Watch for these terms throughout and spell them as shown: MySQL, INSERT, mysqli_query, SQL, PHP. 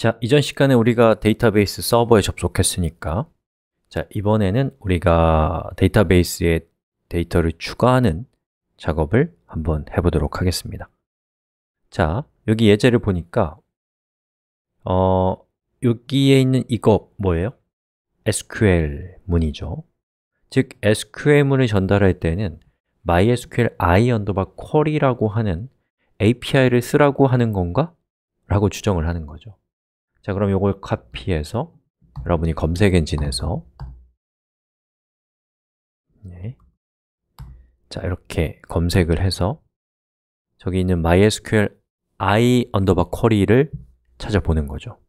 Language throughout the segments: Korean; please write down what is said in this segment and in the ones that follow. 자, 이전 시간에 우리가 데이터베이스 서버에 접속했으니까 자, 이번에는 우리가 데이터베이스에 데이터를 추가하는 작업을 한번 해보도록 하겠습니다. 자, 여기 예제를 보니까 여기에 있는 이거 뭐예요? SQL 문이죠. 즉, SQL 문을 전달할 때는 mysqli_query라고 하는 API를 쓰라고 하는 건가? 라고 추정을 하는 거죠. 자, 그럼 이걸 카피해서 여러분이 검색 엔진에서 자, 이렇게 검색을 해서 저기 있는 mysqli_query를 찾아보는 거죠.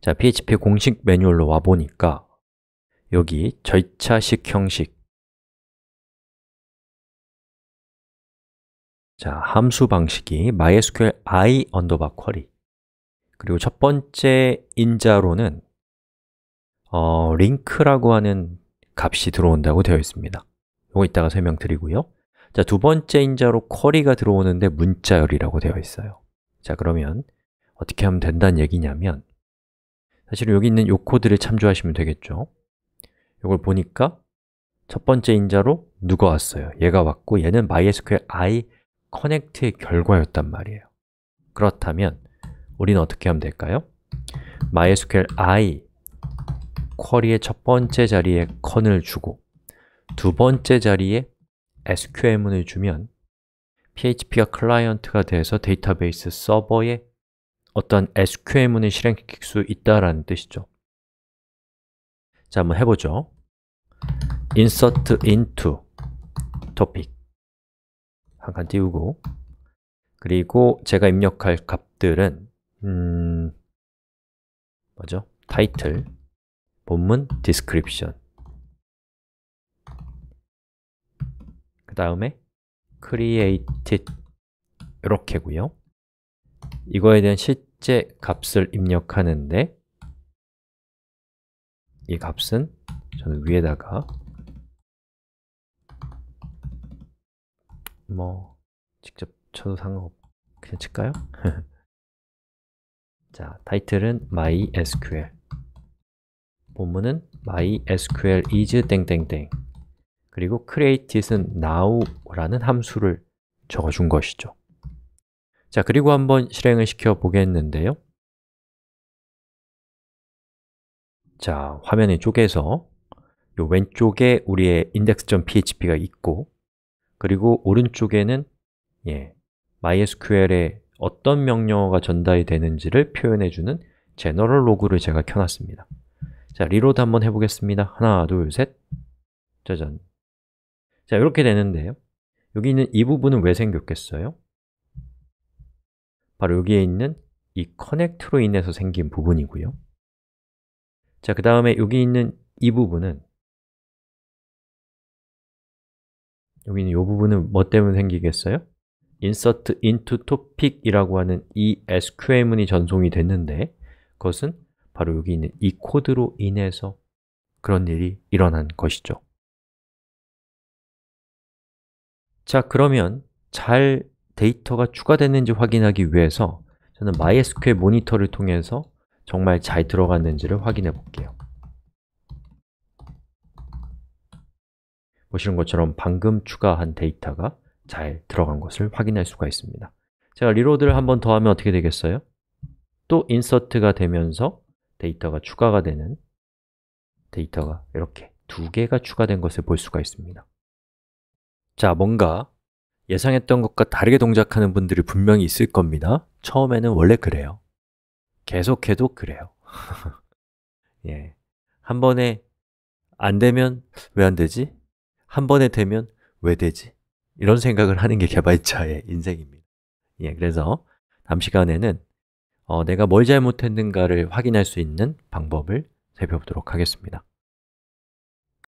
자, PHP 공식 매뉴얼로 와보니까 여기 절차식 형식, 자, 함수 방식이 mysqli_query, 그리고 첫 번째 인자로는 링크라고 하는 값이 들어온다고 되어 있습니다. 이거 이따가 설명드리고요. 자, 두 번째 인자로 쿼리가 들어오는데 문자열이라고 되어 있어요. 자, 그러면 어떻게 하면 된다는 얘기냐면, 사실 여기 있는 이 코드를 참조하시면 되겠죠. 이걸 보니까 첫 번째 인자로 누가 왔어요? 얘가 왔고, 얘는 mysqli connect의 결과였단 말이에요. 그렇다면 우리는 어떻게 하면 될까요? mysqli 쿼리의 첫 번째 자리에 con을 주고 두 번째 자리에 SQL문을 주면 PHP가 클라이언트가 돼서 데이터베이스 서버에 어떤 SQL문을 실행시킬 수 있다라는 뜻이죠. 자, 한번 해보죠. insert into topic 한 칸 띄우고, 그리고 제가 입력할 값들은 뭐죠? 타이틀, 본문, description, 그 다음에 created 이렇게고요. 이거에 대한 실제 값을 입력하는데 이 값은 저는 위에다가 뭐 직접 쳐도 상관없고 그냥 칠까요? 자, 타이틀은 mysql, 본문은 mysql is 땡땡땡, 그리고 create은 now라는 함수를 적어준 것이죠. 자, 그리고 한번 실행을 시켜 보겠는데요. 자, 화면의 쪽에서 요 왼쪽에 우리의 index.php가 있고, 그리고 오른쪽에는 mysql의 어떤 명령어가 전달이 되는지를 표현해주는 제너럴 로그를 제가 켜놨습니다. 자, 리로드 한번 해보겠습니다. 하나, 둘, 셋, 짜잔. 자, 이렇게 되는데요. 여기 있는 이 부분은 왜 생겼겠어요? 바로 여기에 있는 이 커넥트로 인해서 생긴 부분이고요. 자, 그 다음에 여기 있는 이 부분은, 여기 있는 이 부분은 뭐 때문에 생기겠어요? insert into topic이라고 하는 이 SQL문이 전송이 됐는데, 그것은 바로 여기 있는 이 코드로 인해서 그런 일이 일어난 것이죠. 자, 그러면 잘 데이터가 추가됐는지 확인하기 위해서 저는 MySQL 모니터를 통해서 정말 잘 들어갔는지를 확인해 볼게요. 보시는 것처럼 방금 추가한 데이터가 잘 들어간 것을 확인할 수가 있습니다. 제가 리로드를 한 번 더 하면 어떻게 되겠어요? 또 인서트가 되면서 데이터가 추가가 되는, 데이터가 이렇게 두 개가 추가된 것을 볼 수가 있습니다. 자, 뭔가 예상했던 것과 다르게 동작하는 분들이 분명히 있을 겁니다. 처음에는 원래 그래요. 계속해도 그래요. 예, 한 번에 안 되면 왜 안 되지? 한 번에 되면 왜 되지? 이런 생각을 하는 게 개발자의 인생입니다. 예, 그래서 다음 시간에는 내가 뭘 잘못했는가를 확인할 수 있는 방법을 살펴보도록 하겠습니다.